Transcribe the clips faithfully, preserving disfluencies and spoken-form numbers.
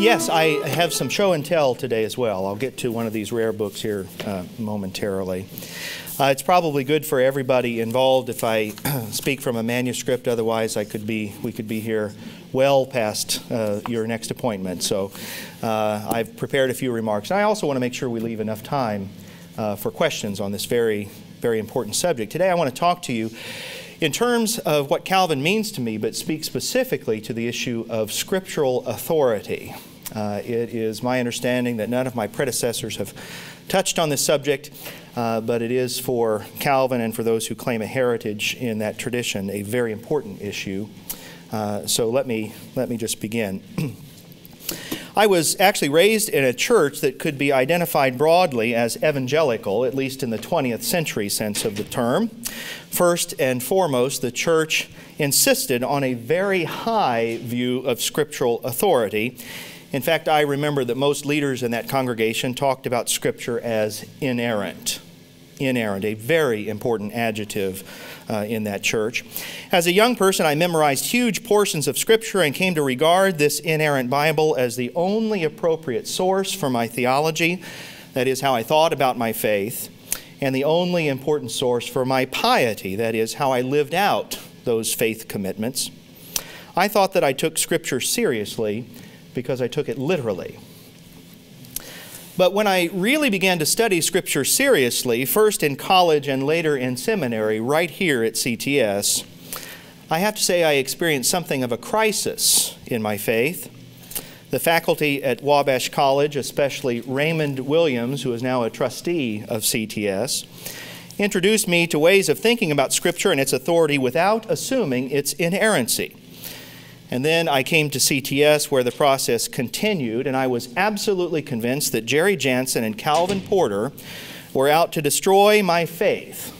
Yes, I have some show and tell today as well. I'll get to one of these rare books here uh, momentarily. Uh, it's probably good for everybody involved if I speak from a manuscript. Otherwise, I could be we could be here well past uh, your next appointment. So uh, I've prepared a few remarks. And I also want to make sure we leave enough time uh, for questions on this very, very important subject. Today, I want to talk to you in terms of what Calvin means to me, but speak specifically to the issue of scriptural authority. Uh, it is my understanding that none of my predecessors have touched on this subject, uh, but it is for Calvin and for those who claim a heritage in that tradition a very important issue. Uh, so let me, let me just begin. I was actually raised in a church that could be identified broadly as evangelical, at least in the twentieth century sense of the term. First and foremost, the church insisted on a very high view of scriptural authority. In fact, I remember that most leaders in that congregation talked about Scripture as inerrant. Inerrant, a very important adjective uh, in that church. As a young person, I memorized huge portions of Scripture and came to regard this inerrant Bible as the only appropriate source for my theology, that is, how I thought about my faith, and the only important source for my piety, that is, how I lived out those faith commitments. I thought that I took Scripture seriously because I took it literally. But when I really began to study Scripture seriously, first in college and later in seminary, right here at C T S, I have to say I experienced something of a crisis in my faith. The faculty at Wabash College, especially Raymond Williams, who is now a trustee of C T S, introduced me to ways of thinking about Scripture and its authority without assuming its inerrancy. And then I came to C T S, where the process continued, and I was absolutely convinced that Jerry Jansen and Calvin Porter were out to destroy my faith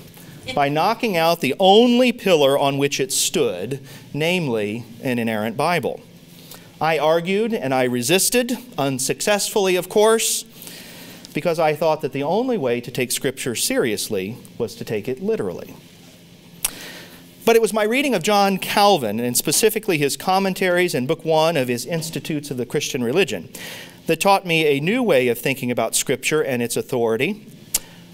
by knocking out the only pillar on which it stood, namely an inerrant Bible. I argued and I resisted, unsuccessfully, of course, because I thought that the only way to take Scripture seriously was to take it literally. But it was my reading of John Calvin, and specifically his commentaries in Book One of his Institutes of the Christian Religion, that taught me a new way of thinking about Scripture and its authority.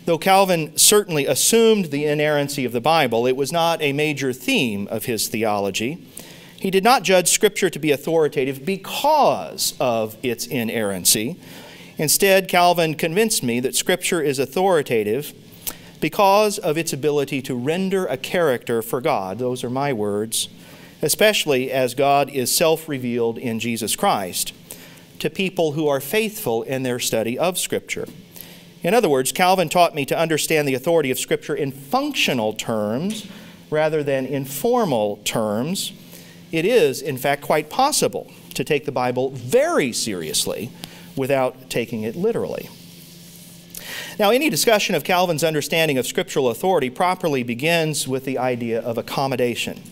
Though Calvin certainly assumed the inerrancy of the Bible, it was not a major theme of his theology. He did not judge Scripture to be authoritative because of its inerrancy. Instead, Calvin convinced me that Scripture is authoritative because of its ability to render a character for God, those are my words, especially as God is self-revealed in Jesus Christ to people who are faithful in their study of Scripture. In other words, Calvin taught me to understand the authority of Scripture in functional terms rather than in formal terms. It is, in fact, quite possible to take the Bible very seriously without taking it literally. Now, any discussion of Calvin's understanding of scriptural authority properly begins with the idea of accommodation.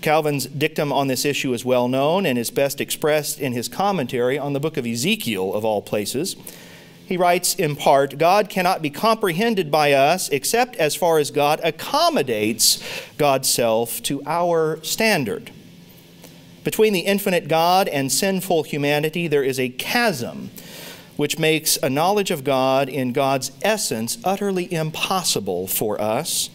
Calvin's dictum on this issue is well known and is best expressed in his commentary on the book of Ezekiel, of all places. He writes in part, "God cannot be comprehended by us except as far as God accommodates God's self to our standard." Between the infinite God and sinful humanity, there is a chasm which makes a knowledge of God in God's essence utterly impossible for us.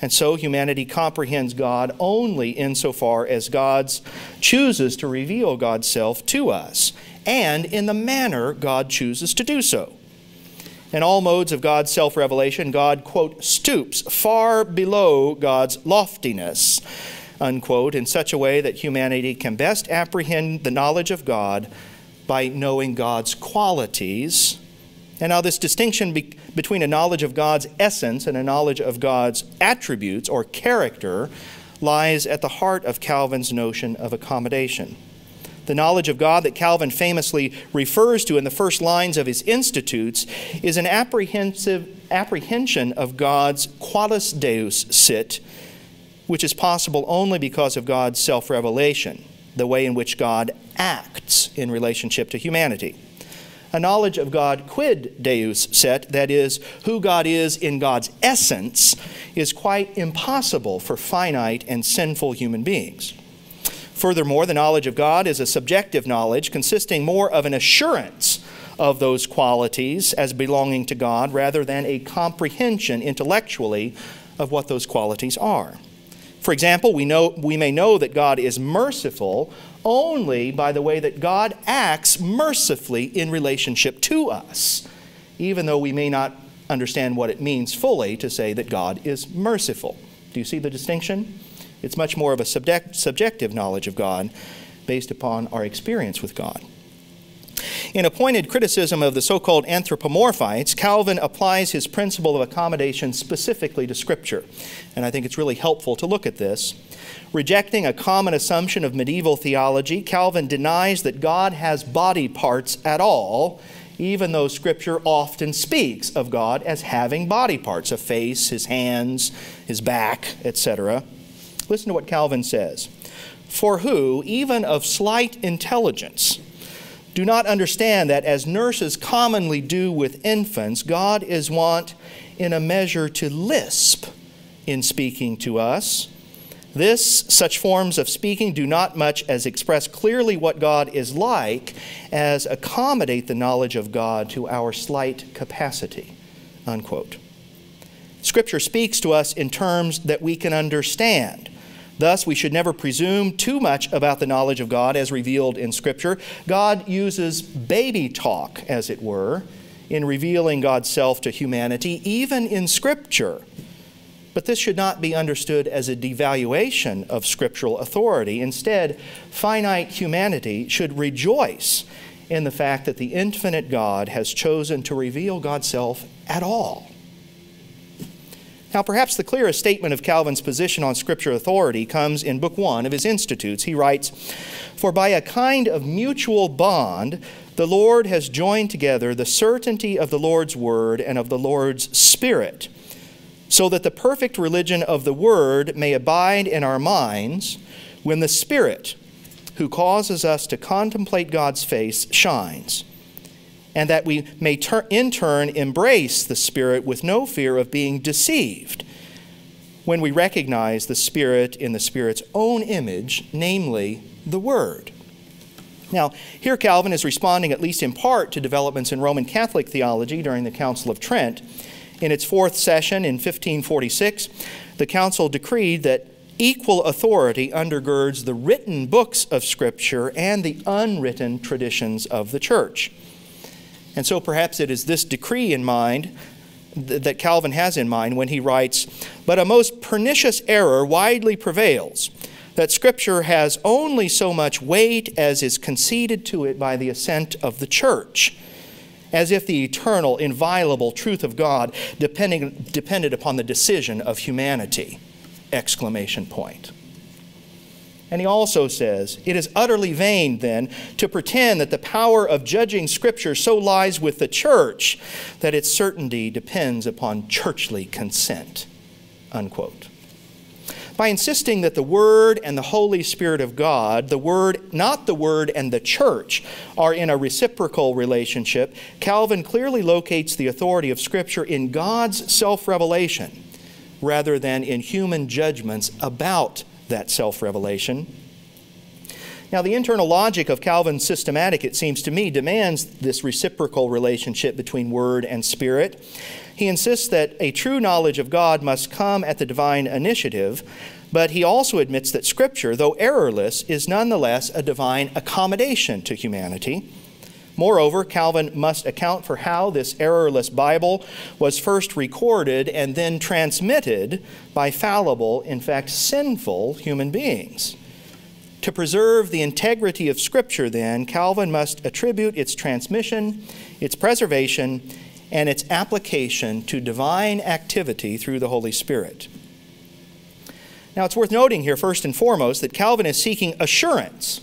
And so humanity comprehends God only insofar as God chooses to reveal God's self to us, and in the manner God chooses to do so. In all modes of God's self-revelation, God, quote, "stoops far below God's loftiness," unquote, in such a way that humanity can best apprehend the knowledge of God by knowing God's qualities. And now this distinction be between a knowledge of God's essence and a knowledge of God's attributes or character lies at the heart of Calvin's notion of accommodation. The knowledge of God that Calvin famously refers to in the first lines of his Institutes is an apprehensive apprehension of God's qualis deus sit, which is possible only because of God's self-revelation, the way in which God acts in relationship to humanity. A knowledge of God quid deus set, that is, who God is in God's essence, is quite impossible for finite and sinful human beings. Furthermore, the knowledge of God is a subjective knowledge consisting more of an assurance of those qualities as belonging to God rather than a comprehension intellectually of what those qualities are. For example, we know, we may know that God is merciful only by the way that God acts mercifully in relationship to us, even though we may not understand what it means fully to say that God is merciful. Do you see the distinction? It's much more of a subject, subjective knowledge of God based upon our experience with God. In a pointed criticism of the so-called anthropomorphites, Calvin applies his principle of accommodation specifically to Scripture. And I think it's really helpful to look at this. Rejecting a common assumption of medieval theology, Calvin denies that God has body parts at all, even though Scripture often speaks of God as having body parts, a face, his hands, his back, et cetera. Listen to what Calvin says. For who, even of slight intelligence, do not understand that, as nurses commonly do with infants, God is wont in a measure to lisp in speaking to us. This, such forms of speaking do not much as express clearly what God is like as accommodate the knowledge of God to our slight capacity, unquote. Scripture speaks to us in terms that we can understand. Thus, we should never presume too much about the knowledge of God as revealed in Scripture. God uses baby talk, as it were, in revealing God's self to humanity, even in Scripture. But this should not be understood as a devaluation of scriptural authority. Instead, finite humanity should rejoice in the fact that the infinite God has chosen to reveal God's self at all. Now, perhaps the clearest statement of Calvin's position on Scripture authority comes in Book One of his Institutes. He writes, "For by a kind of mutual bond, the Lord has joined together the certainty of the Lord's Word and of the Lord's Spirit, so that the perfect religion of the Word may abide in our minds when the Spirit, who causes us to contemplate God's face, shines, and that we may ter- in turn embrace the Spirit with no fear of being deceived when we recognize the Spirit in the Spirit's own image, namely the Word." Now, here Calvin is responding at least in part to developments in Roman Catholic theology during the Council of Trent. In its fourth session in fifteen forty-six, the Council decreed that equal authority undergirds the written books of Scripture and the unwritten traditions of the Church. And so perhaps it is this decree in mind th- that Calvin has in mind when he writes, "But a most pernicious error widely prevails, that Scripture has only so much weight as is conceded to it by the assent of the Church, as if the eternal, inviolable truth of God depending, depended upon the decision of humanity!" Exclamation point. And he also says, "It is utterly vain, then, to pretend that the power of judging Scripture so lies with the Church that its certainty depends upon churchly consent," unquote. By insisting that the Word and the Holy Spirit of God, the Word, not the Word and the Church, are in a reciprocal relationship, Calvin clearly locates the authority of Scripture in God's self-revelation rather than in human judgments about that self-revelation. Now, the internal logic of Calvin's systematic, it seems to me, demands this reciprocal relationship between Word and Spirit. He insists that a true knowledge of God must come at the divine initiative, but he also admits that Scripture, though errorless, is nonetheless a divine accommodation to humanity. Moreover, Calvin must account for how this errorless Bible was first recorded and then transmitted by fallible, in fact sinful, human beings. To preserve the integrity of Scripture, then, Calvin must attribute its transmission, its preservation, and its application to divine activity through the Holy Spirit. Now, it's worth noting here, first and foremost, that Calvin is seeking assurance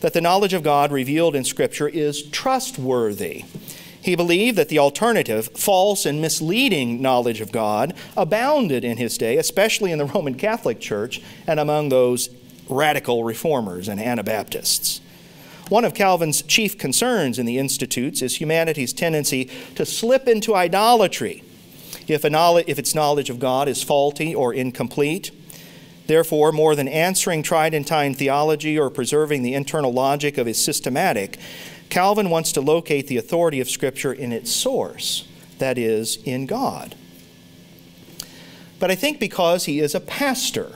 that the knowledge of God revealed in Scripture is trustworthy. He believed that the alternative, false and misleading knowledge of God, abounded in his day, especially in the Roman Catholic Church and among those radical reformers and Anabaptists. One of Calvin's chief concerns in the Institutes is humanity's tendency to slip into idolatry if, a knowledge, if its knowledge of God is faulty or incomplete. Therefore, more than answering tried and time theology or preserving the internal logic of his systematic, Calvin wants to locate the authority of Scripture in its source, that is, in God. But I think because he is a pastor,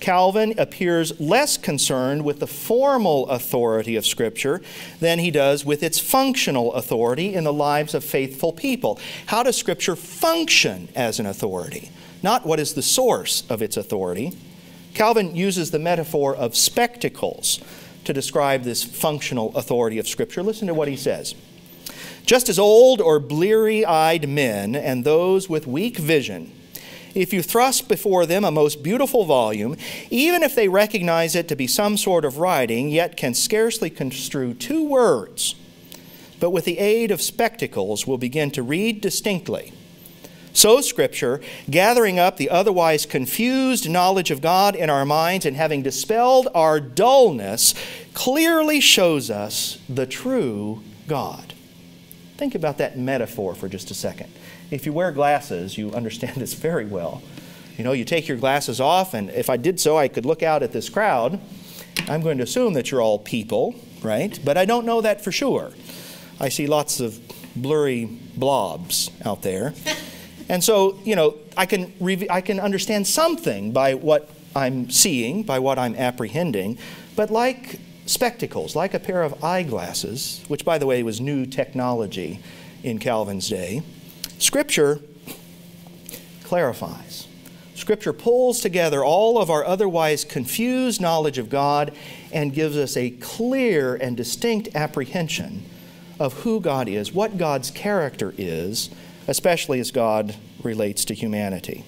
Calvin appears less concerned with the formal authority of Scripture than he does with its functional authority in the lives of faithful people. How does Scripture function as an authority? Not what is the source of its authority. Calvin uses the metaphor of spectacles to describe this functional authority of Scripture. Listen to what he says. Just as old or bleary-eyed men and those with weak vision, if you thrust before them a most beautiful volume, even if they recognize it to be some sort of writing, yet can scarcely construe two words, but with the aid of spectacles will begin to read distinctly. So Scripture, gathering up the otherwise confused knowledge of God in our minds and having dispelled our dullness, clearly shows us the true God. Think about that metaphor for just a second. If you wear glasses, you understand this very well. You know, you take your glasses off, and if I did so, I could look out at this crowd. I'm going to assume that you're all people, right? But I don't know that for sure. I see lots of blurry blobs out there. And so, you know, I can, I can understand something by what I'm seeing, by what I'm apprehending, but like spectacles, like a pair of eyeglasses, which, by the way, was new technology in Calvin's day, Scripture clarifies. Scripture pulls together all of our otherwise confused knowledge of God and gives us a clear and distinct apprehension of who God is, what God's character is, especially as God relates to humanity.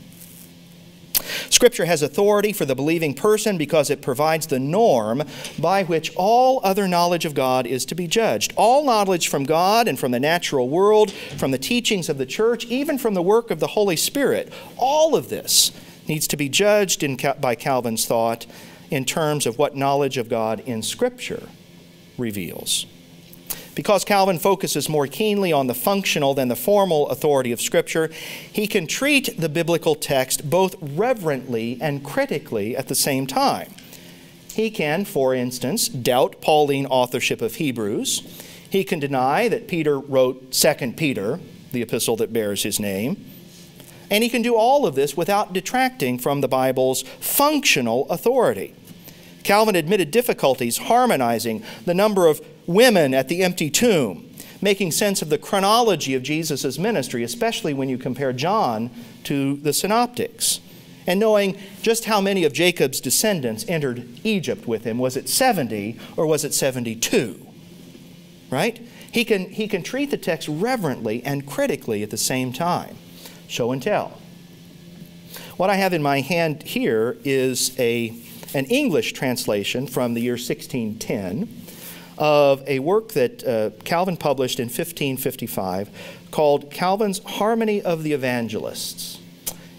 Scripture has authority for the believing person because it provides the norm by which all other knowledge of God is to be judged. All knowledge from God and from the natural world, from the teachings of the church, even from the work of the Holy Spirit, all of this needs to be judged in, by Calvin's thought in terms of what knowledge of God in Scripture reveals. Because Calvin focuses more keenly on the functional than the formal authority of Scripture, he can treat the biblical text both reverently and critically at the same time. He can, for instance, doubt Pauline authorship of Hebrews. He can deny that Peter wrote Second Peter, the epistle that bears his name. And he can do all of this without detracting from the Bible's functional authority. Calvin admitted difficulties harmonizing the number of women at the empty tomb, making sense of the chronology of Jesus' ministry, especially when you compare John to the synoptics, and knowing just how many of Jacob's descendants entered Egypt with him. Was it seventy or was it seventy-two? Right? He can, he can treat the text reverently and critically at the same time. Show and tell. What I have in my hand here is a, an English translation from the year sixteen ten. Of a work that uh, Calvin published in fifteen fifty-five called Calvin's Harmony of the Evangelists.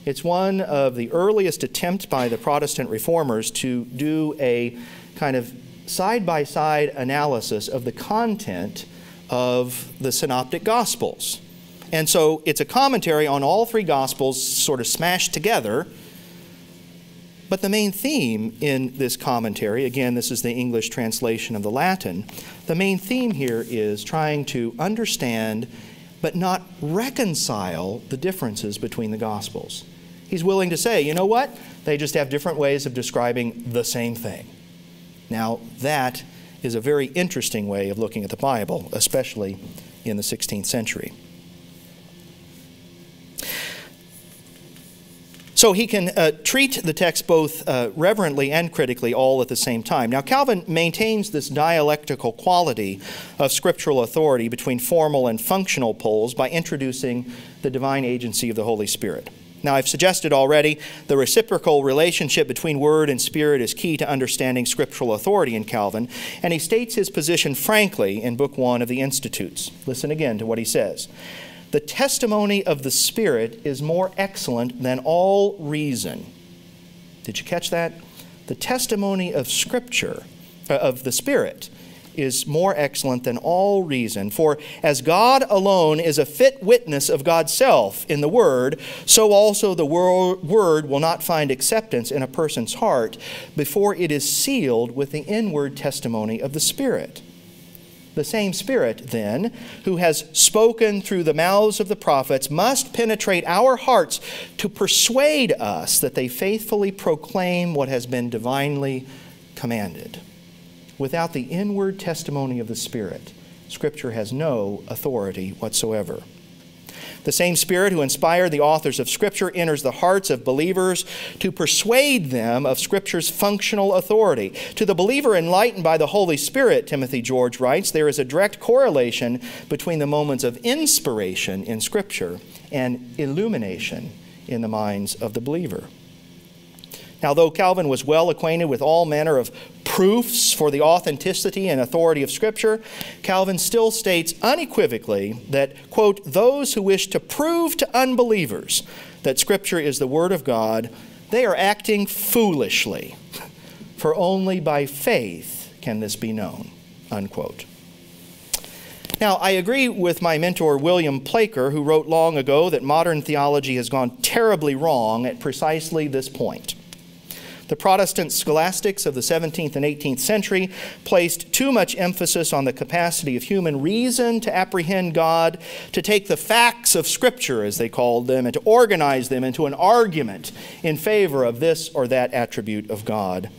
It's one of the earliest attempts by the Protestant reformers to do a kind of side-by-side analysis of the content of the Synoptic Gospels. And so it's a commentary on all three Gospels sort of smashed together. But the main theme in this commentary, again, this is the English translation of the Latin, the main theme here is trying to understand but not reconcile the differences between the Gospels. He's willing to say, you know what? They just have different ways of describing the same thing. Now, that is a very interesting way of looking at the Bible, especially in the sixteenth century. So he can uh, treat the text both uh, reverently and critically all at the same time. Now, Calvin maintains this dialectical quality of scriptural authority between formal and functional poles by introducing the divine agency of the Holy Spirit. Now, I've suggested already the reciprocal relationship between Word and Spirit is key to understanding scriptural authority in Calvin, and he states his position frankly in Book One of the Institutes. Listen again to what he says. The testimony of the Spirit is more excellent than all reason. Did you catch that? The testimony of Scripture, uh, of the Spirit is more excellent than all reason. For as God alone is a fit witness of God's self in the Word, so also the Word will not find acceptance in a person's heart before it is sealed with the inward testimony of the Spirit. The same Spirit, then, who has spoken through the mouths of the prophets, must penetrate our hearts to persuade us that they faithfully proclaim what has been divinely commanded. Without the inward testimony of the Spirit, Scripture has no authority whatsoever. The same Spirit who inspired the authors of Scripture enters the hearts of believers to persuade them of Scripture's functional authority. To the believer enlightened by the Holy Spirit, Timothy George writes, there is a direct correlation between the moments of inspiration in Scripture and illumination in the minds of the believer. Now, though Calvin was well acquainted with all manner of proofs for the authenticity and authority of Scripture, Calvin still states unequivocally that, quote, those who wish to prove to unbelievers that Scripture is the Word of God, they are acting foolishly, for only by faith can this be known, unquote. Now, I agree with my mentor, William Plaker, who wrote long ago that modern theology has gone terribly wrong at precisely this point. The Protestant scholastics of the seventeenth and eighteenth century placed too much emphasis on the capacity of human reason to apprehend God, to take the facts of Scripture, as they called them, and to organize them into an argument in favor of this or that attribute of God.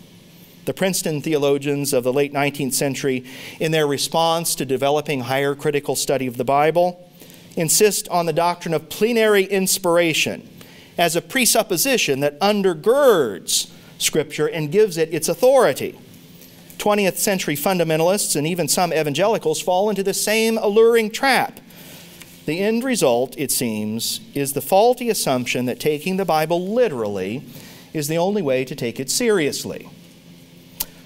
The Princeton theologians of the late nineteenth century, in their response to developing higher critical study of the Bible, insist on the doctrine of plenary inspiration as a presupposition that undergirds Scripture and gives it its authority. twentieth century fundamentalists and even some evangelicals fall into the same alluring trap. The end result, it seems, is the faulty assumption that taking the Bible literally is the only way to take it seriously.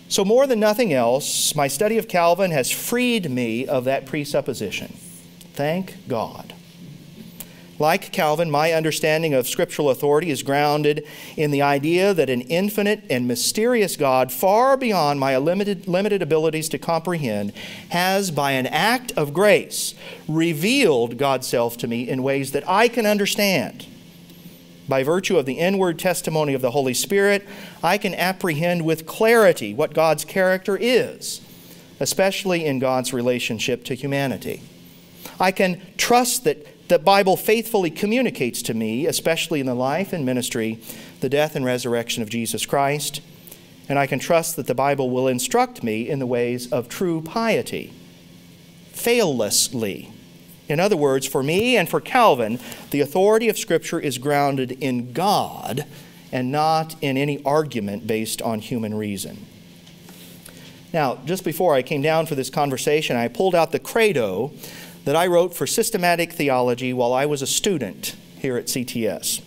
So more than nothing else, my study of Calvin has freed me of that presupposition. Thank God. Like Calvin, my understanding of scriptural authority is grounded in the idea that an infinite and mysterious God, far beyond my limited, limited abilities to comprehend, has, by an act of grace, revealed God's self to me in ways that I can understand. By virtue of the inward testimony of the Holy Spirit, I can apprehend with clarity what God's character is, especially in God's relationship to humanity. I can trust that the Bible faithfully communicates to me, especially in the life and ministry, the death and resurrection of Jesus Christ, and I can trust that the Bible will instruct me in the ways of true piety, faillessly. In other words, for me and for Calvin, the authority of Scripture is grounded in God and not in any argument based on human reason. Now, just before I came down for this conversation, I pulled out the credo that I wrote for systematic theology while I was a student here at C T S.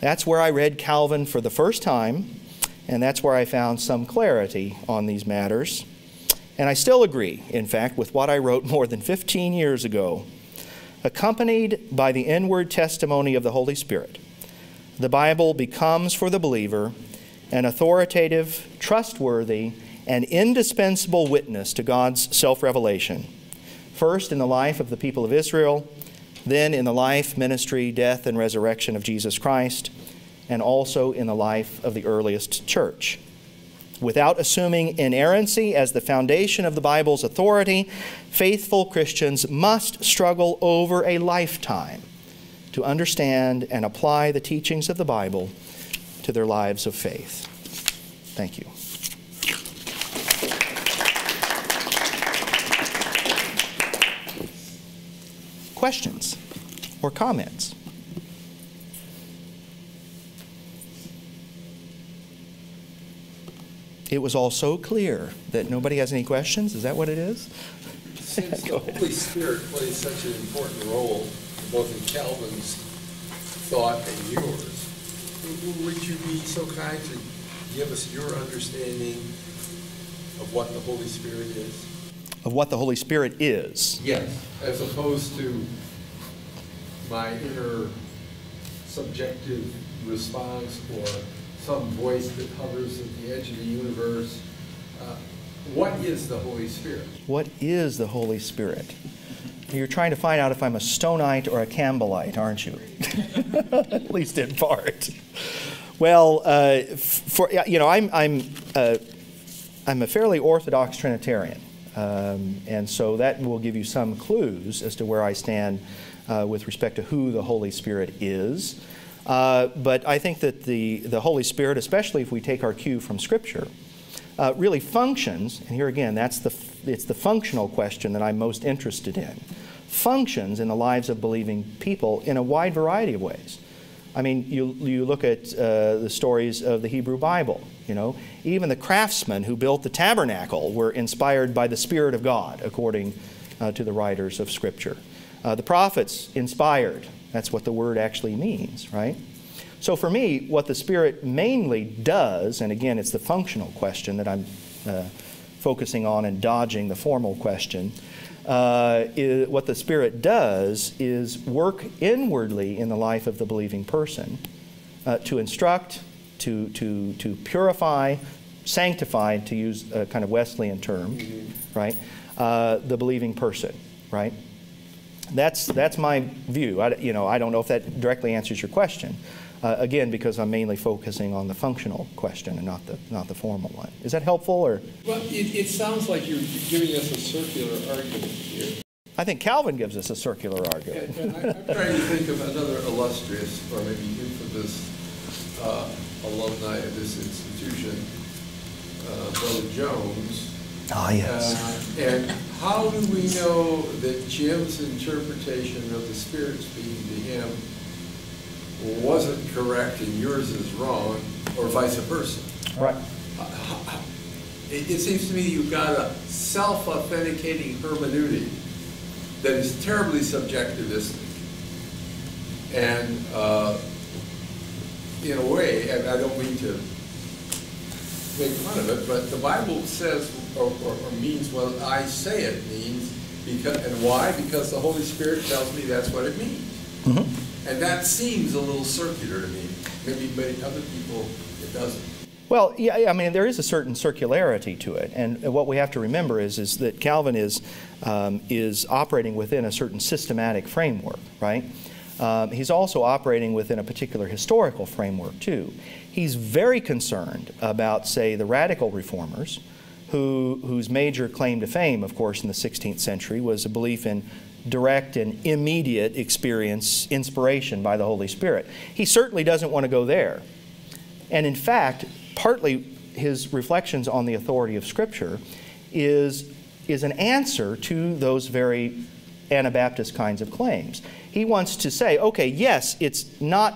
That's where I read Calvin for the first time, and that's where I found some clarity on these matters. And I still agree, in fact, with what I wrote more than fifteen years ago. Accompanied by the inward testimony of the Holy Spirit, the Bible becomes for the believer an authoritative, trustworthy, and indispensable witness to God's self-revelation. First in the life of the people of Israel, then in the life, ministry, death, and resurrection of Jesus Christ, and also in the life of the earliest church. Without assuming inerrancy as the foundation of the Bible's authority, faithful Christians must struggle over a lifetime to understand and apply the teachings of the Bible to their lives of faith. Thank you. Questions or comments? It was all so clear that nobody has any questions. Is that what it is? It seems the Holy Spirit plays such an important role both in Calvin's thought and yours. Would you be so kind to give us your understanding of what the Holy Spirit is? Of what the Holy Spirit is. Yes, as opposed to my inner subjective response or some voice that hovers at the edge of the universe. Uh, What is the Holy Spirit? What is the Holy Spirit? You're trying to find out if I'm a Stoneite or a Campbellite, aren't you? At least in part. Well, uh, for you know, I'm I'm uh, I'm a fairly Orthodox Trinitarian, um, and so that will give you some clues as to where I stand uh, with respect to who the Holy Spirit is. Uh, but I think that the the Holy Spirit, especially if we take our cue from Scripture, Uh, really functions, and here again, that's the f it's the functional question that I'm most interested in, functions in the lives of believing people in a wide variety of ways. I mean, you, you look at uh, the stories of the Hebrew Bible, you know, even the craftsmen who built the tabernacle were inspired by the Spirit of God, according uh, to the writers of Scripture. Uh, the prophets inspired, that's what the word actually means, right? So for me, what the Spirit mainly does, and again, it's the functional question that I'm uh, focusing on and dodging the formal question, uh, is, what the Spirit does is work inwardly in the life of the believing person uh, to instruct, to, to, to purify, sanctify, to use a kind of Wesleyan term, mm-hmm. right, uh, the believing person, right? That's, that's my view. I, you know, I don't know if that directly answers your question. Uh, again, because I'm mainly focusing on the functional question and not the not the formal one. Is that helpful, or? Well, it, it sounds like you're giving us a circular argument here. I think Calvin gives us a circular argument. And, and I, I'm trying to think of another illustrious, or maybe infamous, uh, alumni of this institution, uh, Brother Jones. Ah, yes. Uh, and how do we know that Jim's interpretation of the Spirit speaking to him wasn't correct and yours is wrong, or vice versa? Right. Uh, it, it seems to me you've got a self-authenticating hermeneutic that is terribly subjectivistic. And uh, in a way, and I don't mean to make fun of it, but the Bible says, or, or, or means what I say it means, because, and why? Because the Holy Spirit tells me that's what it means. Mm-hmm. And that seems a little circular to me. Maybe many other people, it doesn't. Well, yeah, I mean, there is a certain circularity to it. And what we have to remember is, is that Calvin is, um, is operating within a certain systematic framework, right? Um, he's also operating within a particular historical framework, too. He's very concerned about, say, the radical reformers, who, whose major claim to fame, of course, in the sixteenth century was a belief in direct and immediate experience, inspiration by the Holy Spirit. He certainly doesn't want to go there. And in fact, partly his reflections on the authority of Scripture is, is an answer to those very Anabaptist kinds of claims. He wants to say, okay, yes, it's not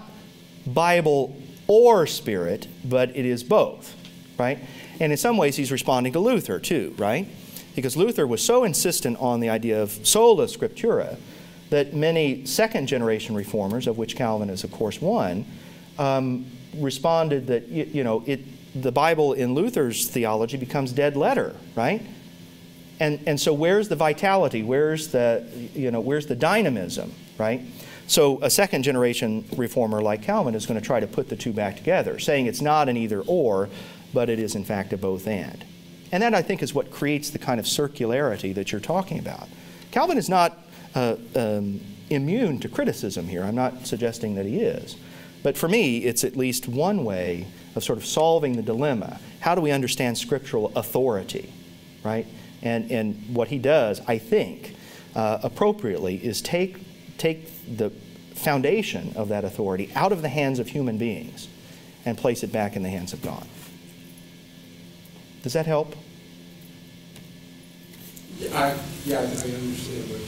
Bible or Spirit, but it is both, right? And in some ways he's responding to Luther too, right? Because Luther was so insistent on the idea of sola scriptura that many second-generation reformers, of which Calvin is, of course, one, um, responded that you, you know it, the Bible in Luther's theology becomes dead letter, right? And and so where's the vitality? Where's the you know where's the dynamism, right? So a second-generation reformer like Calvin is going to try to put the two back together, saying it's not an either-or, but it is in fact a both-and. And that, I think, is what creates the kind of circularity that you're talking about. Calvin is not uh, um, immune to criticism here. I'm not suggesting that he is. But for me, it's at least one way of sort of solving the dilemma. How do we understand scriptural authority, right? And, and what he does, I think, uh, appropriately, is take, take the foundation of that authority out of the hands of human beings and place it back in the hands of God. Does that help? Yeah, I, yeah, I, I understand what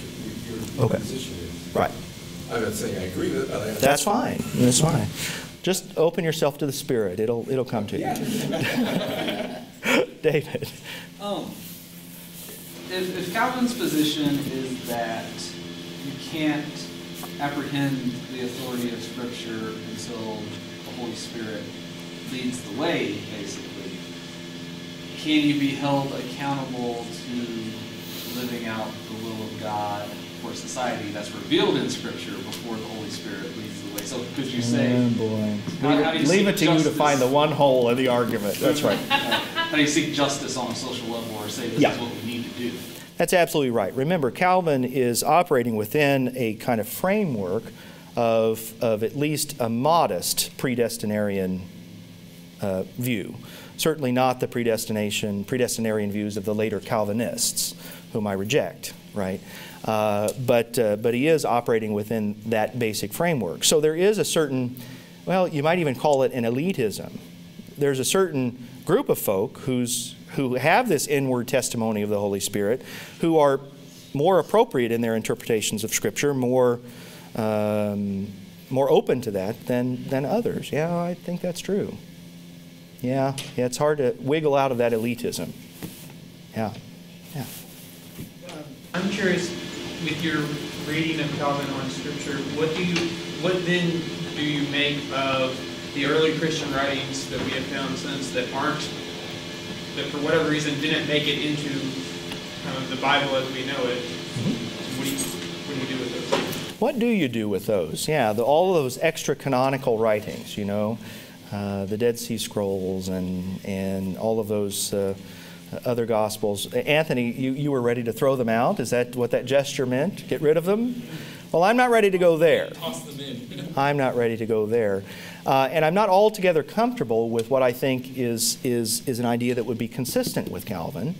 your, your okay. position is. Right. I'm not saying I agree with it, but I understand. That's fine. That's fine. Just open yourself to the Spirit. It'll it'll come to yeah. you. David. Um, if, if Calvin's position is that you can't apprehend the authority of Scripture until the Holy Spirit leads the way, basically, can you be held accountable to living out the will of God for society that's revealed in Scripture before the Holy Spirit leads the way? So could you say... Oh, boy. How, how do you leave it to justice? You to find the one hole in the argument. That's right. how do you seek justice on a social level or say this yeah. is what we need to do? That's absolutely right. Remember, Calvin is operating within a kind of framework of, of at least a modest predestinarian uh, view. Certainly not the predestination, predestinarian views of the later Calvinists, whom I reject, right? Uh, but, uh, but he is operating within that basic framework. So there is a certain, well, you might even call it an elitism. There's a certain group of folk who's, who have this inward testimony of the Holy Spirit, who are more appropriate in their interpretations of Scripture, more, um, more open to that than, than others. Yeah, I think that's true. Yeah, yeah, it's hard to wiggle out of that elitism. Yeah, yeah. Um, I'm curious, with your reading of Calvin on Scripture, what do you, what then do you make of the early Christian writings that we have found since that aren't, that for whatever reason didn't make it into uh, the Bible as we know it? Mm-hmm. What do you, what do you do with those? What do you do with those? Yeah, the, all of those extra canonical writings, you know. Uh, the Dead Sea Scrolls and and all of those uh, other Gospels. Anthony, you, you were ready to throw them out. Is that what that gesture meant? Get rid of them? Well, I'm not ready to go there. Toss them in. I'm not ready to go there. Uh, and I'm not altogether comfortable with what I think is, is, is an idea that would be consistent with Calvin.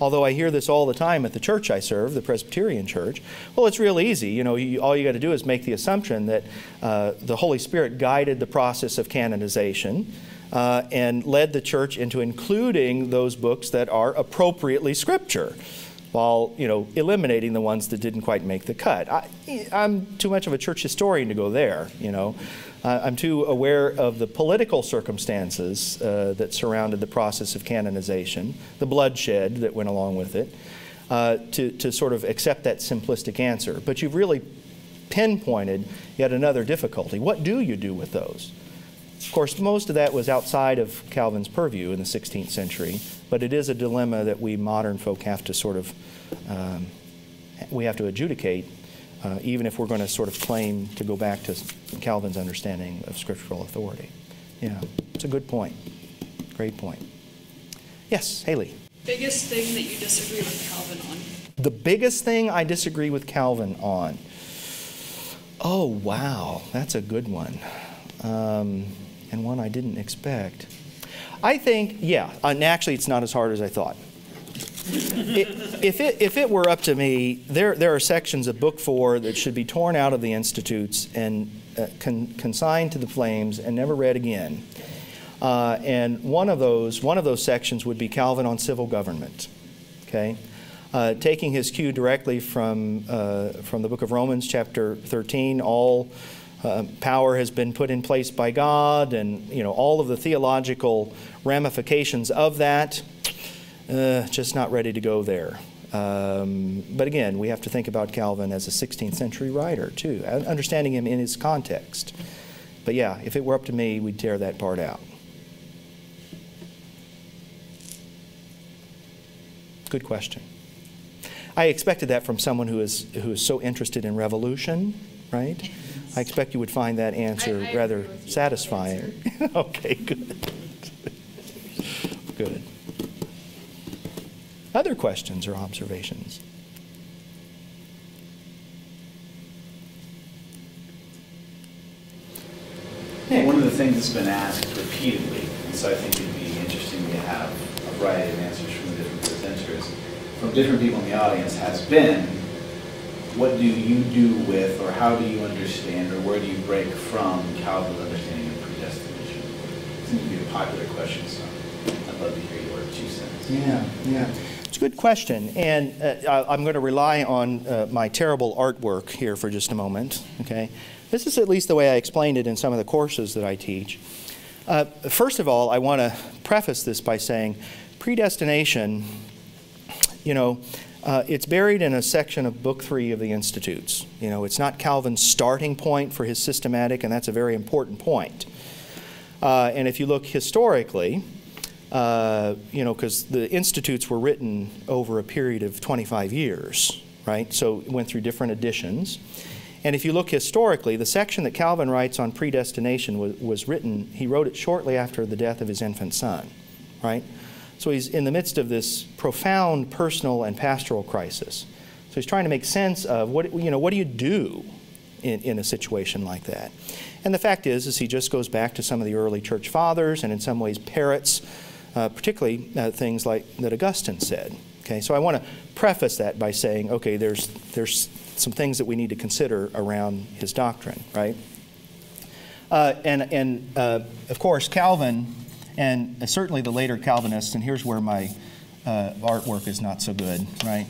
Although I hear this all the time at the church I serve, the Presbyterian church. Well, it's real easy. You know, you, all you got to do is make the assumption that uh, the Holy Spirit guided the process of canonization uh, and led the church into including those books that are appropriately Scripture, while, you know, eliminating the ones that didn't quite make the cut. I, I'm too much of a church historian to go there, you know. Uh, I'm too aware of the political circumstances uh, that surrounded the process of canonization, the bloodshed that went along with it, uh, to, to sort of accept that simplistic answer. But you've really pinpointed yet another difficulty. What do you do with those? Of course, most of that was outside of Calvin's purview in the sixteenth century, but it is a dilemma that we modern folk have to sort of, um, we have to adjudicate, uh, even if we're going to sort of claim to go back to Calvin's understanding of scriptural authority. Yeah, it's a good point. Great point. Yes, Haley. Biggest thing that you disagree with Calvin on? The biggest thing I disagree with Calvin on? Oh, wow, that's a good one. Um, and one I didn't expect. I think, yeah, and actually it's not as hard as I thought. it, if, it, if it were up to me, there, there are sections of Book Four that should be torn out of the Institutes and uh, con consigned to the flames and never read again. Uh, and one of those, one of those sections would be Calvin on civil government, okay? Uh, taking his cue directly from, uh, from the book of Romans, chapter thirteen, all Uh, power has been put in place by God, and you know all of the theological ramifications of that. Uh, just not ready to go there. Um, but again, we have to think about Calvin as a sixteenth century writer too, understanding him in his context. But yeah, if it were up to me, we'd tear that part out. Good question. I expected that from someone who is who is so interested in revolution, right? I expect you would find that answer I, I rather satisfying. Answer. Okay, good. Good. Other questions or observations? Yeah, one of the things that's been asked repeatedly, and so I think it'd be interesting to have a variety of answers from the different presenters, from different people in the audience, has been, what do you do with, or how do you understand, or where do you break from Calvin's understanding of predestination? It seems to be a popular question, so I'd love to hear your two cents. Yeah, yeah. It's a good question, and uh, I'm going to rely on uh, my terrible artwork here for just a moment, okay? This is at least the way I explained it in some of the courses that I teach. Uh, first of all, I want to preface this by saying predestination, you know, Uh, it's buried in a section of Book Three of the Institutes. You know, it's not Calvin's starting point for his systematic, and that's a very important point. Uh, and if you look historically, uh, you know, because the Institutes were written over a period of twenty-five years, right? So it went through different editions. And if you look historically, the section that Calvin writes on predestination was, was written, he wrote it shortly after the death of his infant son, right? So he's in the midst of this profound personal and pastoral crisis. So he's trying to make sense of what, you know, what do you do in, in a situation like that? And the fact is, is he just goes back to some of the early church fathers and in some ways parrots, uh, particularly uh, things like that Augustine said. Okay, so I want to preface that by saying, okay, there's, there's some things that we need to consider around his doctrine, right? Uh, and and uh, of course, Calvin, and certainly the later Calvinists, and here's where my uh, artwork is not so good, right?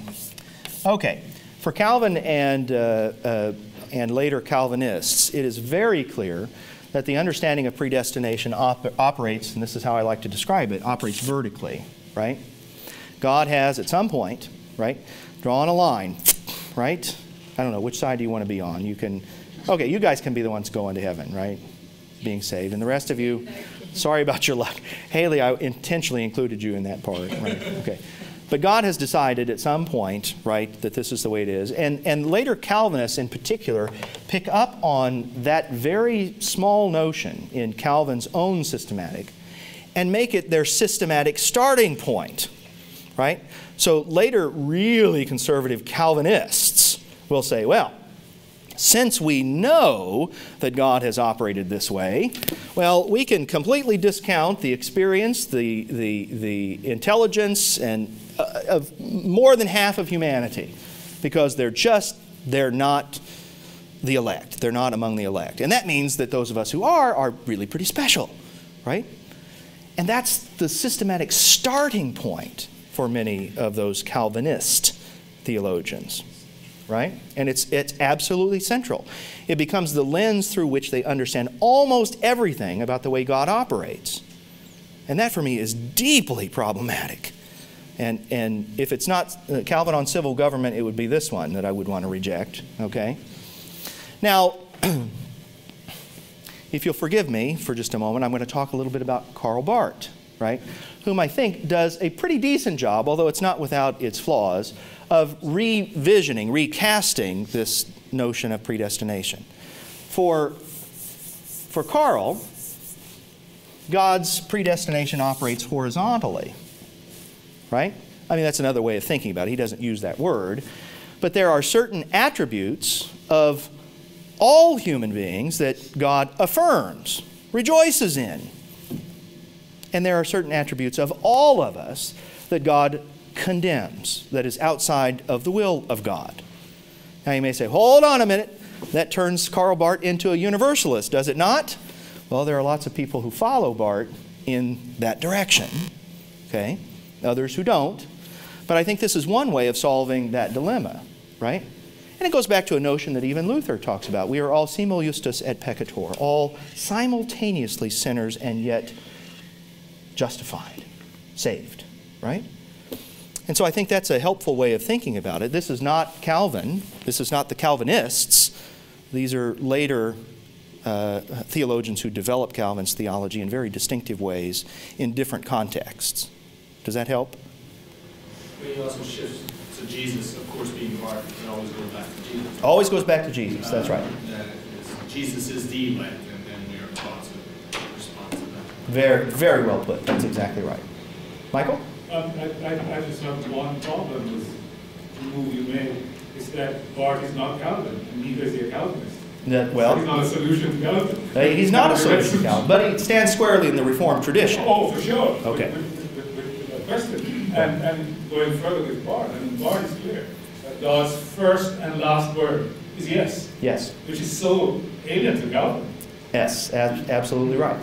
Okay, for Calvin and, uh, uh, and later Calvinists, it is very clear that the understanding of predestination op operates, and this is how I like to describe it, operates vertically, right? God has, at some point, right, drawn a line, right? I don't know, which side do you want to be on? You can, okay, you guys can be the ones going to heaven, right? Being saved, and the rest of you, sorry about your luck. Haley, I intentionally included you in that part, right? Okay. But God has decided at some point, right, that this is the way it is. And, and later Calvinists in particular pick up on that very small notion in Calvin's own systematic and make it their systematic starting point, right? So later really conservative Calvinists will say, well, since we know that God has operated this way, well, we can completely discount the experience, the, the, the intelligence and, uh, of more than half of humanity because they're just, they're not the elect. They're not among the elect. And that means that those of us who are are really pretty special, right? And that's the systematic starting point for many of those Calvinist theologians. Right? And it's, it's absolutely central. It becomes the lens through which they understand almost everything about the way God operates. And that for me is deeply problematic. And, and if it's not Calvin on civil government, it would be this one that I would want to reject. Okay? Now, if you'll forgive me for just a moment, I'm going to talk a little bit about Karl Barth, right? Whom I think does a pretty decent job, although it's not without its flaws, of revisioning, recasting this notion of predestination. For, for Karl, God's predestination operates horizontally, right? I mean, that's another way of thinking about it. He doesn't use that word. But there are certain attributes of all human beings that God affirms, rejoices in. And there are certain attributes of all of us that God condemns, that is outside of the will of God. Now you may say, hold on a minute, that turns Karl Barth into a universalist, does it not? Well, there are lots of people who follow Barth in that direction, okay? Others who don't. But I think this is one way of solving that dilemma, right? And it goes back to a notion that even Luther talks about. We are all simul justus et peccator, all simultaneously sinners and yet justified, saved, right? And so I think that's a helpful way of thinking about it. This is not Calvin. This is not the Calvinists. These are later uh, theologians who develop Calvin's theology in very distinctive ways in different contexts. Does that help? But he also shifts to Jesus, of course, being part, it always goes back to Jesus. Always goes back to Jesus, that's right. Uh, Jesus is the elect, and then we are taught to respond to that. Very, very well put. That's exactly right. Michael? Um, I, I, I just have one problem with the move you made, is that Barth is not Calvin, and neither is he a Calvinist. That, well, so he's not a solution to Calvin. Uh, he's, he's not, not a solution to Calvin, but he stands squarely in the Reformed tradition. Oh, for sure. Okay. With, with, with, with that question. And, and going further with Barth, I mean, Barth is clear. God's first and last word is yes. Yes. Which is so alien to Calvin. Yes, ab absolutely right.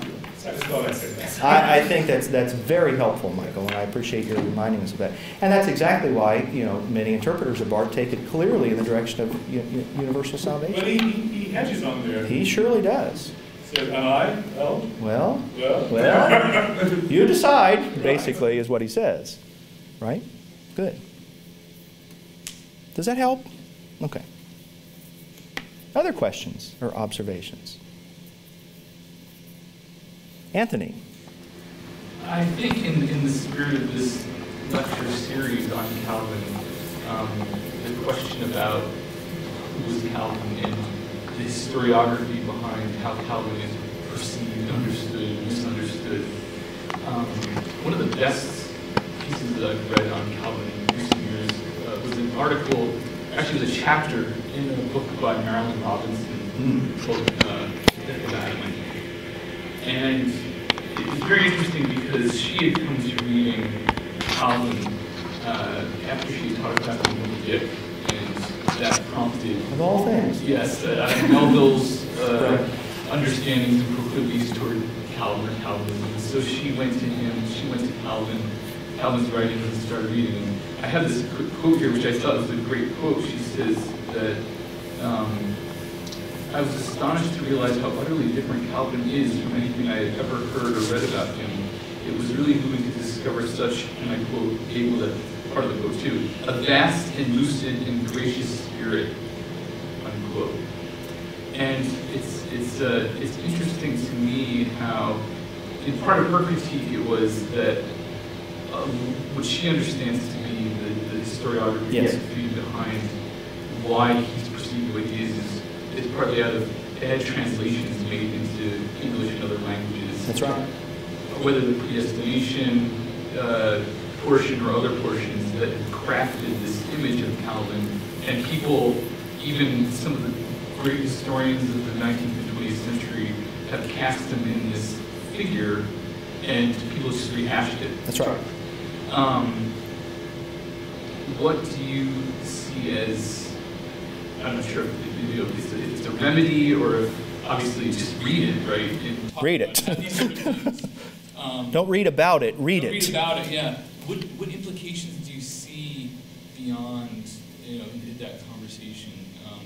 I, I think that's, that's very helpful, Michael, and I appreciate your reminding us of that. And that's exactly why, you know, many interpreters of Barth take it clearly in the direction of universal salvation. But he, he hedges on there. He surely does. So am I? Well? Well, well, well you decide, basically, is what he says. Right? Good. Does that help? Okay. Other questions or observations? Anthony. I think in, in the spirit of this lecture series on Calvin, um, the question about who is Calvin and the historiography behind how Calvin is perceived, understood, misunderstood. Um, one of the best that I've read on Calvin in recent years uh, was an article, actually was a chapter in a book by Marilyn Robinson called uh, Death of Adam. And it was very interesting because she had come to reading Calvin uh, after she taught about the Moody, and that prompted, of all things, yes, uh, Melville's uh, understandings and proclivities toward Calvin or Calvinism. So she went to him. She went to Calvin. Calvin's writings and started reading. I have this quote here, which I thought was a great quote. She says that. Um, I was astonished to realize how utterly different Calvin is from anything I had ever heard or read about him. It was really moving to discover such, and I quote, able to, part of the quote too, a vast and lucid and gracious spirit, unquote. And it's, it's, uh, it's interesting to me how, in part of her critique, it was that uh, what she understands to be the, the historiography yes. behind why he's perceived the way he is, is It's partly out of bad translations made into English and other languages. That's right. Whether the predestination uh, portion or other portions that crafted this image of Calvin, and people, even some of the great historians of the nineteenth and twentieth century, have cast him in this figure, and people just rehashed it. That's right. Um, what do you see as? I'm not sure if it's a remedy or if, obviously, just read it, right? And read it. um, Don't read about it, read it. Read about it, yeah. What, what implications do you see beyond you know, that conversation? Um,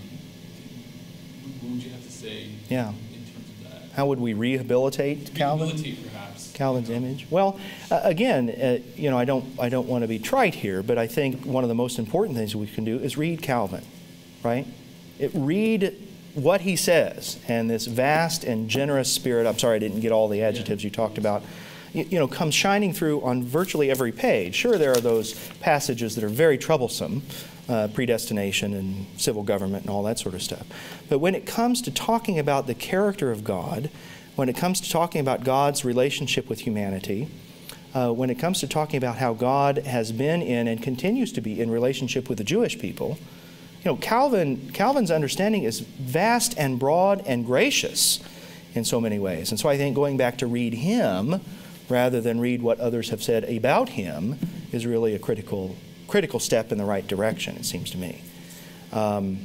what would you have to say yeah. in terms of that? How would we rehabilitate Calvin? Rehabilitate, perhaps. Calvin's yeah. image? Well, uh, again, uh, you know, I don't, I don't want to be trite here, but I think one of the most important things we can do is read Calvin. Right? It, read what he says, and this vast and generous spirit, I'm sorry I didn't get all the adjectives yeah. you talked about, you, you know, comes shining through on virtually every page. Sure, there are those passages that are very troublesome, uh, predestination and civil government and all that sort of stuff. But when it comes to talking about the character of God, when it comes to talking about God's relationship with humanity, uh, when it comes to talking about how God has been in and continues to be in relationship with the Jewish people, you know, Calvin, Calvin's understanding is vast and broad and gracious in so many ways. And so I think going back to read him rather than read what others have said about him is really a critical, critical step in the right direction, it seems to me. Um,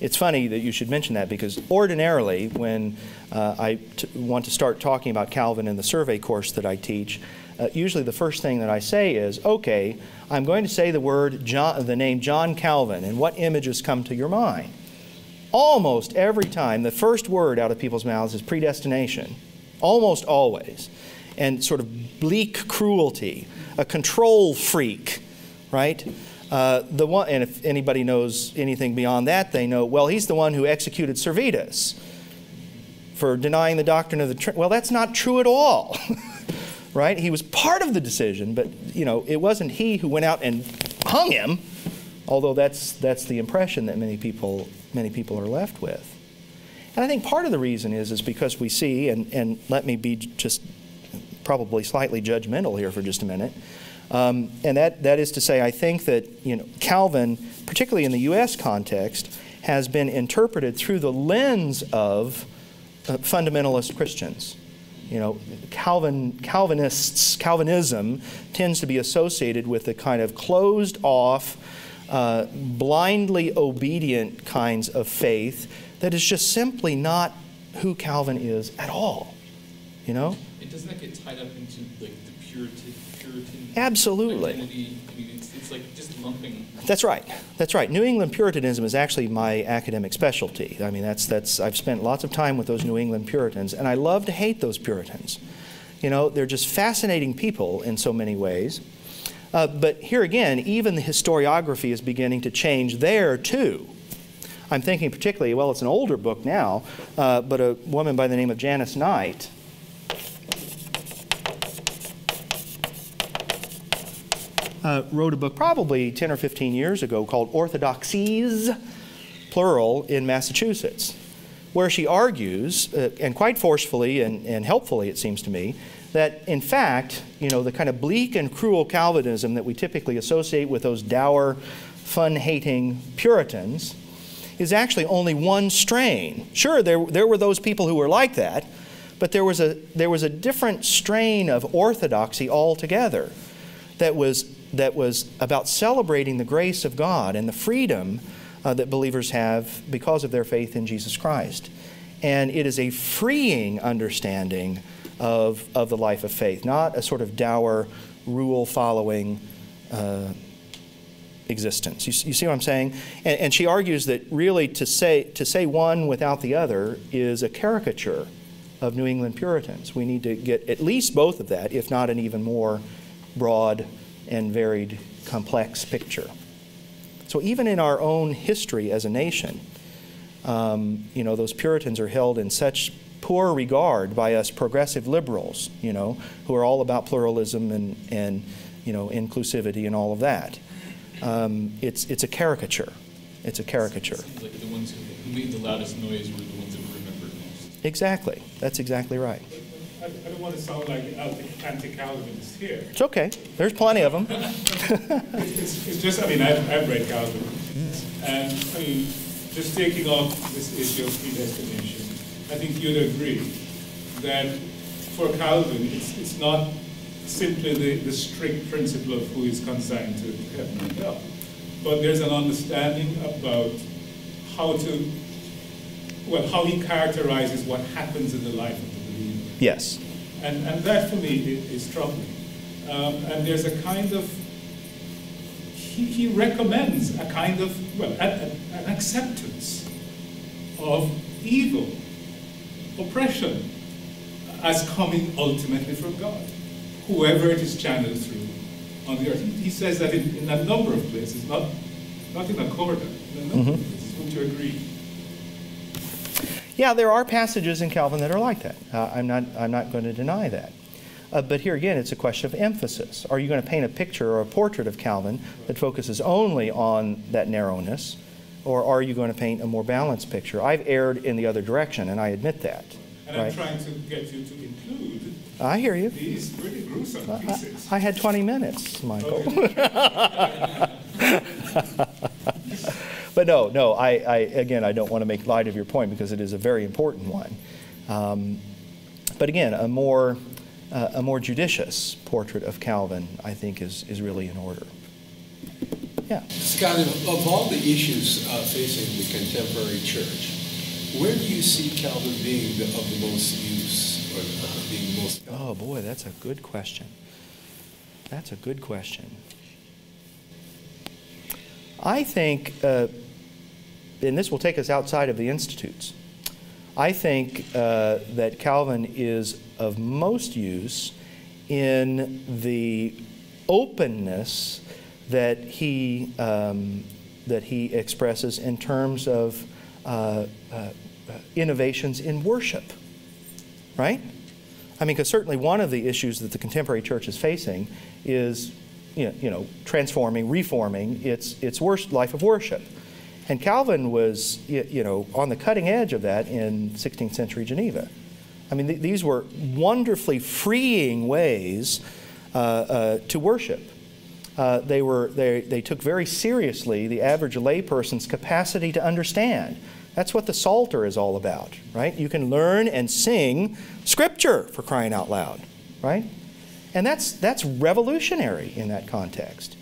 it's funny that you should mention that because ordinarily when uh, I t want to start talking about Calvin in the survey course that I teach, Uh, usually the first thing that I say is, okay, I'm going to say the word, John, the name John Calvin, and what images come to your mind? Almost every time, the first word out of people's mouths is predestination, almost always, and sort of bleak cruelty, a control freak, right? Uh, the one, and if anybody knows anything beyond that, they know, well, he's the one who executed Servetus for denying the doctrine of the Trinity. Well, that's not true at all. Right? He was part of the decision, but you know, it wasn't he who went out and hung him, although that's, that's the impression that many people, many people are left with. And I think part of the reason is, is because we see, and, and let me be just probably slightly judgmental here for just a minute, um, and that, that is to say I think that you know, Calvin, particularly in the U S context, has been interpreted through the lens of uh, fundamentalist Christians. You know, Calvin, Calvinists, Calvinism tends to be associated with the kind of closed off, uh, blindly obedient kinds of faith that is just simply not who Calvin is at all, you know? It doesn't that get tied up into, like, the Puritan, Puritan Absolutely. Identity? I mean, it's, it's like just lumping. That's right. That's right. New England Puritanism is actually my academic specialty. I mean, that's, that's, I've spent lots of time with those New England Puritans, and I love to hate those Puritans. You know, they're just fascinating people in so many ways. Uh, but here again, even the historiography is beginning to change there, too. I'm thinking particularly, well, it's an older book now, uh, but a woman by the name of Janice Knight, Uh, wrote a book probably ten or fifteen years ago called Orthodoxies, plural, in Massachusetts. where she argues, uh, and quite forcefully and, and helpfully it seems to me, that in fact, you know, the kind of bleak and cruel Calvinism that we typically associate with those dour, fun-hating Puritans is actually only one strain. Sure, there, there were those people who were like that, but there was a, there was a different strain of orthodoxy altogether that was, that was about celebrating the grace of God and the freedom Uh, that believers have because of their faith in Jesus Christ. And it is a freeing understanding of, of the life of faith, not a sort of dour, rule-following uh, existence. You, you see what I'm saying? And, and she argues that really to say, to say one without the other is a caricature of New England Puritans. We need to get at least both of that, if not an even more broad and varied, complex picture. So even in our own history as a nation, um, you know, those Puritans are held in such poor regard by us progressive liberals, you know, who are all about pluralism and, and you know, inclusivity and all of that. Um, it's, it's a caricature. It's a caricature. It seems like the ones who made the loudest noise were the ones that were remembered most. Exactly. That's exactly right. I, I don't want to sound like anti-Calvinist here. It's okay. There's plenty of them. it's, it's just, I mean, I've, I've read Calvin. And I mean, just taking off this issue of predestination, I think you'd agree that for Calvin, it's, it's not simply the, the strict principle of who is consigned to heaven and hell, but there's an understanding about how to, well, how he characterizes what happens in the life of Yes. And, and that for me is troubling. Um, and there's a kind of, he, he recommends a kind of, well, a, a, an acceptance of evil, oppression, as coming ultimately from God, whoever it is channeled through on the earth. He says that in, in a number of places, not, not in a corridor, in a number mm-hmm. of places. Would you agree? Yeah, there are passages in Calvin that are like that. Uh, I'm not, I'm not going to deny that. Uh, but here again, it's a question of emphasis. Are you going to paint a picture or a portrait of Calvin that focuses only on that narrowness, or are you going to paint a more balanced picture? I've erred in the other direction, and I admit that. And right? I'm trying to get you to include I hear you. these pretty gruesome uh, pieces. I, I had twenty minutes, Michael. Okay. But no, no, I, I, again, I don't want to make light of your point because it is a very important one. Um, but again, a more, uh, a more judicious portrait of Calvin, I think, is, is really in order. Yeah. Scott, of, of all the issues uh, facing the contemporary church, where do you see Calvin being the, of the most use or uh, being most... Oh, boy, that's a good question. That's a good question. I think, uh, and this will take us outside of the institutes, I think uh, that Calvin is of most use in the openness that he, um, that he expresses in terms of uh, uh, innovations in worship, right? I mean, because certainly one of the issues that the contemporary church is facing is you know, transforming, reforming its, its worst life of worship. And Calvin was, you know, on the cutting edge of that in sixteenth century Geneva. I mean, th these were wonderfully freeing ways uh, uh, to worship. Uh, they, were, they, they took very seriously the average layperson's capacity to understand. That's what the Psalter is all about, right? You can learn and sing Scripture, for crying out loud, right? And that's, that's revolutionary in that context.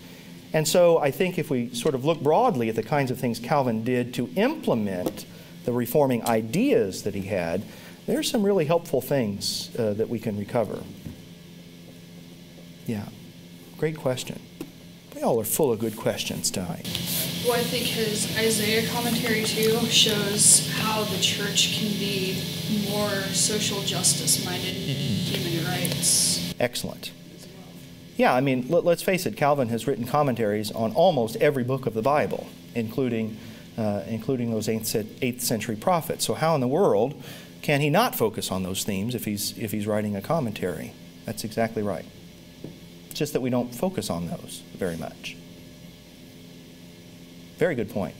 And so I think if we sort of look broadly at the kinds of things Calvin did to implement the reforming ideas that he had, there's some really helpful things uh, that we can recover. Yeah, great question. They all are full of good questions, Di. Well, I think his Isaiah commentary, too, shows how the church can be more social justice-minded in human rights. Excellent. Yeah, I mean, let, let's face it, Calvin has written commentaries on almost every book of the Bible, including, uh, including those eighth century prophets. So how in the world can he not focus on those themes if he's, if he's writing a commentary? That's exactly right. It's just that we don't focus on those very much. Very good point.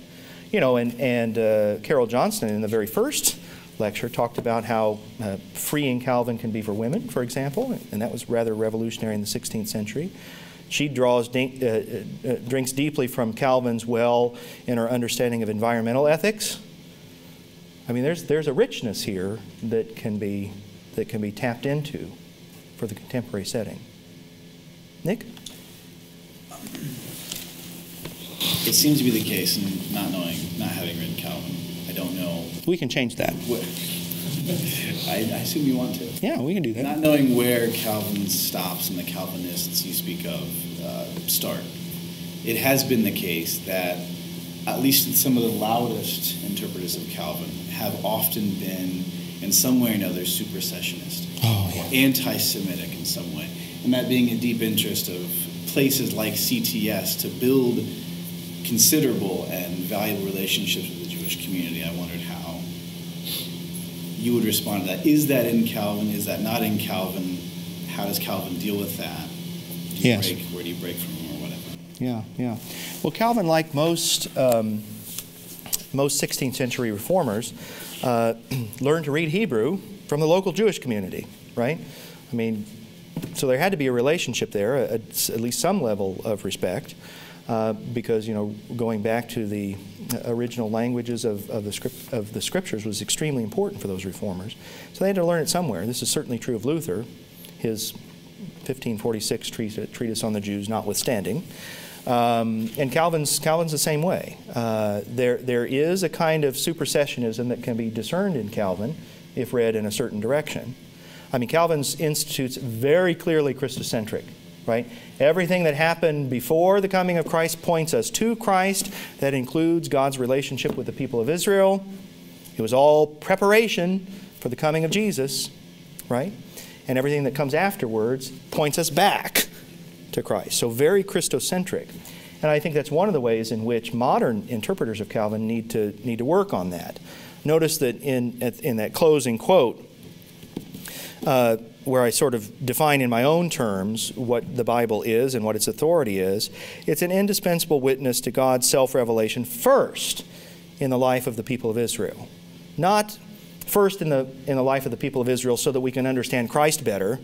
You know, and, and uh, Carol Johnston in the very first lecture talked about how uh, freeing Calvin can be for women, for example, and that was rather revolutionary in the sixteenth century. She draws de uh, uh, drinks deeply from Calvin's well in her understanding of environmental ethics. I mean, there's there's a richness here that can be that can be tapped into for the contemporary setting. Nick? It seems to be the case, and not knowing, not having read Calvin, I don't know. We can change that. I, I assume you want to. Yeah, we can do that. Not knowing where Calvin stops and the Calvinists you speak of uh, start, it has been the case that at least in some of the loudest interpreters of Calvin have often been, in some way or another, supersessionist, oh, yeah. or anti-Semitic in some way, and that being a deep interest of places like C T S to build considerable and valuable relationships with the Jewish community. I wondered how you would respond to that. Is that in Calvin? Is that not in Calvin? How does Calvin deal with that? Do you yes. break, where do you break from or whatever? Yeah, yeah. Well, Calvin, like most um, most sixteenth century reformers, uh, learned to read Hebrew from the local Jewish community, right? I mean, so there had to be a relationship there, a, a, at least some level of respect. Uh, because, you know, going back to the original languages of, of, the script, of the scriptures was extremely important for those reformers. So they had to learn it somewhere. This is certainly true of Luther, his fifteen forty-six treatise on the Jews notwithstanding. Um, and Calvin's, Calvin's the same way. Uh, there, there is a kind of supersessionism that can be discerned in Calvin if read in a certain direction. I mean, Calvin's institutes very clearly Christocentric. Right? Everything that happened before the coming of Christ points us to Christ. That includes God's relationship with the people of Israel. It was all preparation for the coming of Jesus, right? And everything that comes afterwards points us back to Christ. So very Christocentric. And I think that's one of the ways in which modern interpreters of Calvin need to, need to work on that. Notice that in, in that closing quote, uh, where I sort of define in my own terms what the Bible is and what its authority is, it's an indispensable witness to God's self-revelation first in the life of the people of Israel. Not first in the, in the life of the people of Israel so that we can understand Christ better.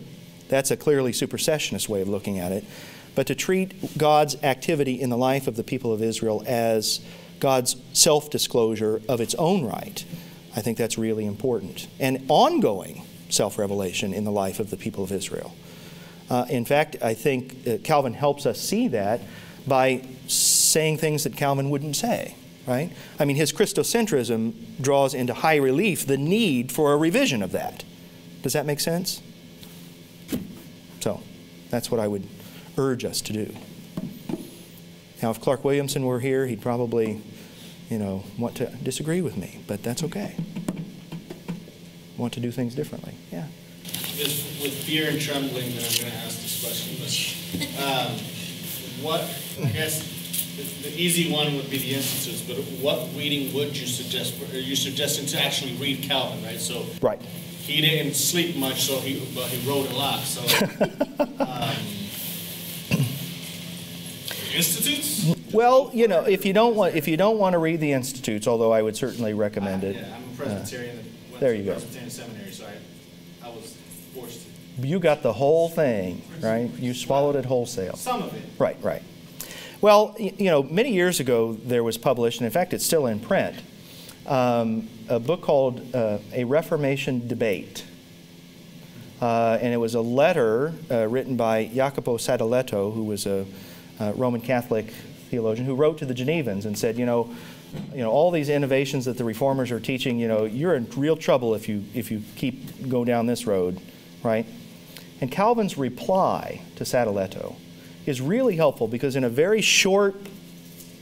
That's a clearly supersessionist way of looking at it. But to treat God's activity in the life of the people of Israel as God's self-disclosure of its own right, I think that's really important. And ongoing self-revelation in the life of the people of Israel. Uh, in fact, I think uh, Calvin helps us see that by saying things that Calvin wouldn't say, right? I mean, his Christocentrism draws into high relief the need for a revision of that. Does that make sense? So, that's what I would urge us to do. Now, if Clark Williamson were here, he'd probably, you know, want to disagree with me, but that's okay. Want to do things differently. Yeah. With, with fear and trembling that I'm going to ask this question, but um, what, I guess the, the easy one would be the Institutes, but what reading would you suggest? Or you're suggesting to actually read Calvin, right? So right. He didn't sleep much, so he, but he wrote a lot. So um, Institutes? Well, you know, if you don't want if you don't want to read the Institutes, although I would certainly recommend I, it. Yeah, I'm a Presbyterian. Uh, There you go. Seminary, so I, I was forced to. You got the whole thing, right? You swallowed it wholesale. Some of it. Right, right. Well, you know, many years ago there was published, and in fact it's still in print, um, a book called uh, A Reformation Debate. Uh, and it was a letter uh, written by Jacopo Sadaletto, who was a uh, Roman Catholic theologian, who wrote to the Genevans and said, you know, You know, all these innovations that the reformers are teaching, you know, you're in real trouble if you, if you keep go down this road, right? And Calvin's reply to Sadaletto is really helpful because in a very short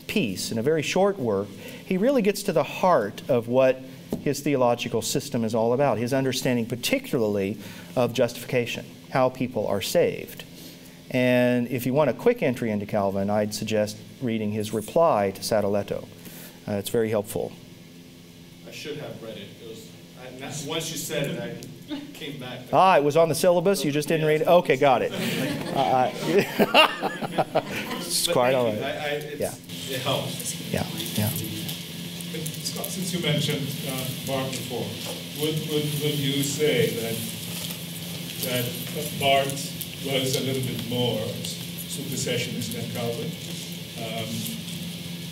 piece, in a very short work, he really gets to the heart of what his theological system is all about, his understanding particularly of justification, how people are saved. And if you want a quick entry into Calvin, I'd suggest reading his reply to Sadaletto. Uh, it's very helpful. I should have read it. It was, I, not, once you said it, I came back. Ah, it was on the syllabus? You just didn't read it? Okay, got it. Uh, it's quite all right. I, I, it's, yeah. It helps. Yeah, yeah. since you mentioned uh, Barth before, would, would, would you say that, that Barth was a little bit more supersessionist than Calvin? Um,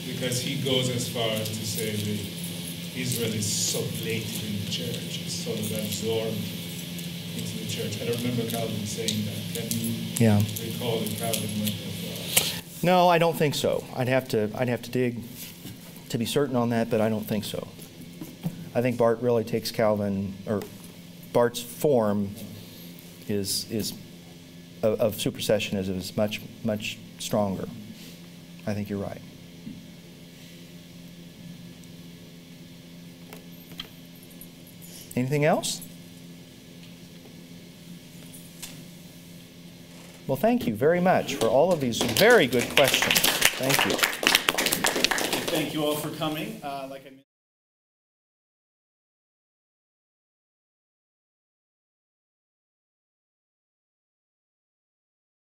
because he goes as far as to say that Israel is sublated in the church, it's sort of absorbed into the church. I don't remember Calvin saying that. Can you yeah. recall that Calvin went that far? No, I don't think so. I'd have to, I'd have to dig to be certain on that, but I don't think so. I think Barth really takes Calvin, or Barth's form is, is of, of supersessionism is much, much stronger. I think you're right. Anything else? Well, thank you very much for all of these very good questions. Thank you. Thank you all for coming. Uh, like I